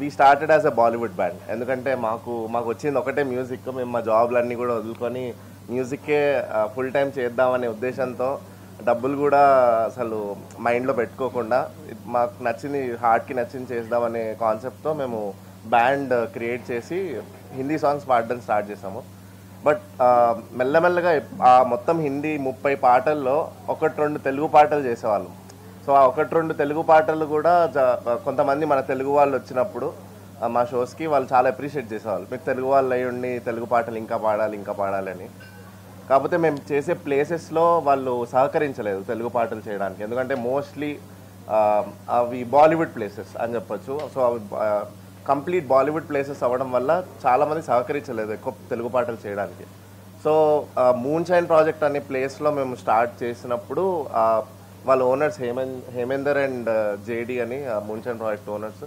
We started as a Bollywood band. ఎందుకంటే మాకు వచ్చింది ఒకటే మ్యూజిక్. మేము మా జాబ్లన్నీ కూడా వదులుకొని మ్యూజిక్కే ఫుల్ టైం చేద్దామనే ఉద్దేశంతో డబ్బులు కూడా అసలు మైండ్లో పెట్టుకోకుండా మాకు నచ్చింది హార్ట్కి నచ్చింది చేద్దామనే కాన్సెప్ట్తో మేము బ్యాండ్ క్రియేట్ చేసి హిందీ సాంగ్స్ పాడడం స్టార్ట్ చేసాము. బట్ మెల్లమెల్లగా ఆ మొత్తం హిందీ 30 పాటల్లో ఒకటి రెండు తెలుగు పాటలు చేసేవాళ్ళం. సో ఆ ఒకటి రెండు తెలుగు పాటలు కూడా కొంతమంది మన తెలుగు వాళ్ళు వచ్చినప్పుడు మా షోస్కి వాళ్ళు చాలా అప్రిషియేట్ చేసేవాళ్ళు, మీకు తెలుగు వాళ్ళు అయి ఉండి తెలుగు పాటలు ఇంకా పాడాలి అని. కాకపోతే మేము చేసే ప్లేసెస్లో వాళ్ళు సహకరించలేదు తెలుగు పాటలు చేయడానికి. ఎందుకంటే మోస్ట్లీ అవి బాలీవుడ్ ప్లేసెస్ అని చెప్పచ్చు. సో అవి కంప్లీట్ బాలీవుడ్ ప్లేసెస్ అవ్వడం వల్ల చాలామంది సహకరించలేదు ఎక్కువ తెలుగు పాటలు చేయడానికి. సో మూన్ షైన్ ప్రాజెక్ట్ అనే ప్లేస్లో మేము స్టార్ట్ చేసినప్పుడు వాళ్ళ ఓనర్స్ హేమేందర్ అండ్ జేడి అని మూన్ షైన్ ప్రాజెక్ట్ ఓనర్స్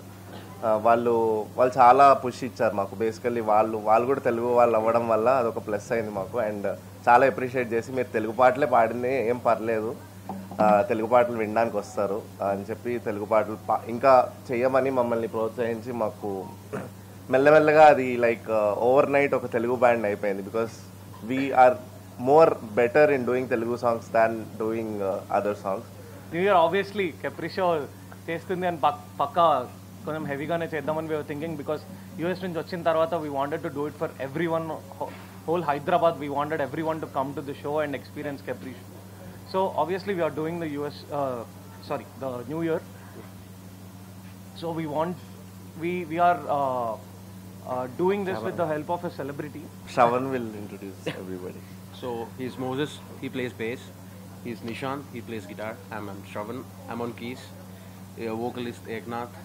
వాళ్ళు చాలా పుష్ ఇచ్చారు మాకు. బేసికల్లీ వాళ్ళు కూడా తెలుగు వాళ్ళు అవ్వడం వల్ల అదొక ప్లస్ అయింది మాకు. అండ్ చాలా అప్రిషియేట్ చేసి మీరు తెలుగు పాటలే పాడింది ఏం పర్లేదు, తెలుగు పాటలు వినడానికి వస్తారు అని చెప్పి తెలుగు పాటలు ఇంకా చేయమని మమ్మల్ని ప్రోత్సహించి మాకు మెల్లమెల్లగా అది లైక్ ఓవర్ నైట్ ఒక తెలుగు బ్యాండ్ అయిపోయింది. Because we're more better in doing Telugu songs than doing other songs. We are obviously కెప్రిషో చేస్తుంది అని పక్కా కొంచెం హెవీగానే చేద్దామని వీఆర్ థింకింగ్ బికాస్ యూఎస్ నుంచి వచ్చిన తర్వాత we wanted to do it for everyone whole Hyderabad. We wanted everyone to come to the show and experience కెప్రిషో. So obviously we are doing the the New Year. So we are doing this Shravan, with the help of a celebrity. Shravan will introduce everybody. So he's Moses. He plays bass. He's Nishan. He plays guitar. I'm Shravan. I'm on keys. Vocalist Eknath,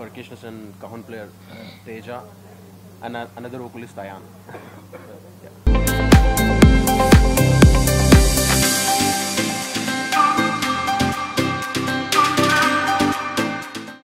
percussionist and cajon player Teja, and another vocalist Dayan. Yeah.